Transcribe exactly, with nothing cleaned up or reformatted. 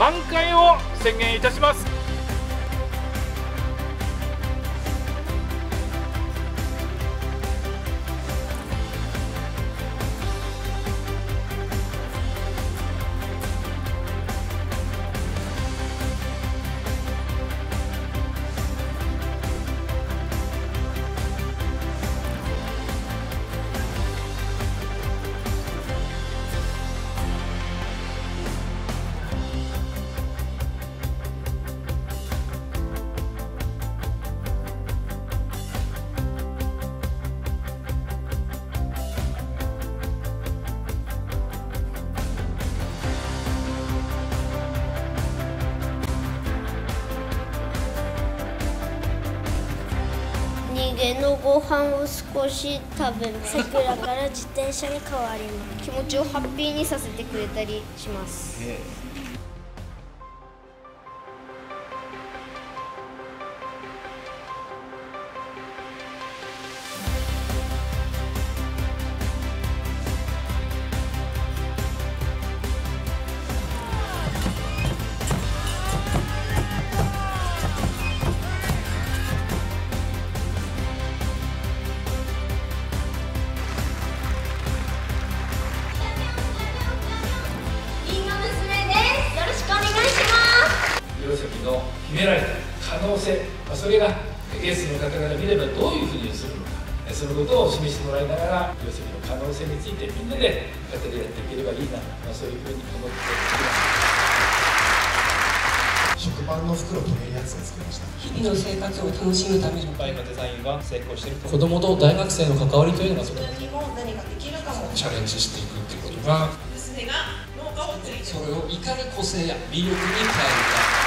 満開を宣言いたします。家のご飯を少し食べます。桜から自転車に変わります。気持ちをハッピーにさせてくれたりします。の秘められた可能性、それがゲストの方々見ればどういうふうに映るのか、そのことを示してもらいながら、岩崎の可能性についてみんなで語り合っていければいいな、そういうふうに思っています。食パンの袋というやつを作りました。日々の生活を楽しむためのバイクデザインは成功していると、子どもと大学生の関わりというのがそこにも何ができるかもチャレンジしていくっていうことが、娘が農家を継いでそれをいかに個性や魅力に変えるか。